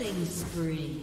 Killing spree.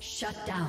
Shut down.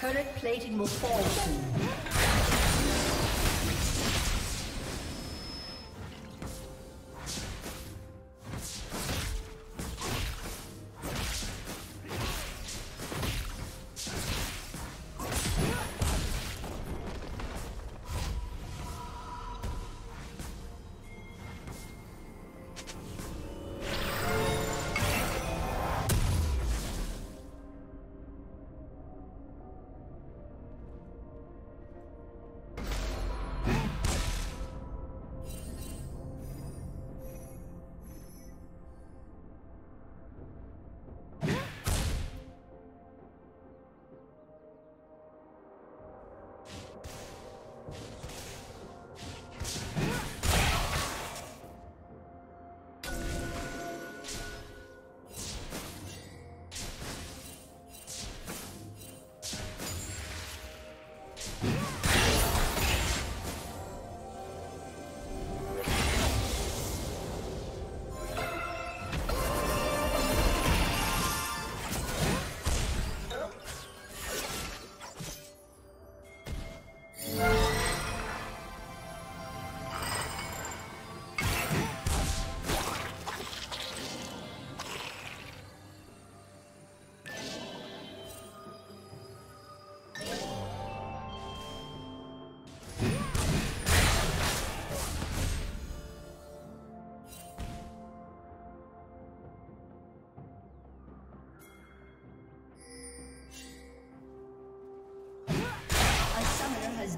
Turret plating will fall soon.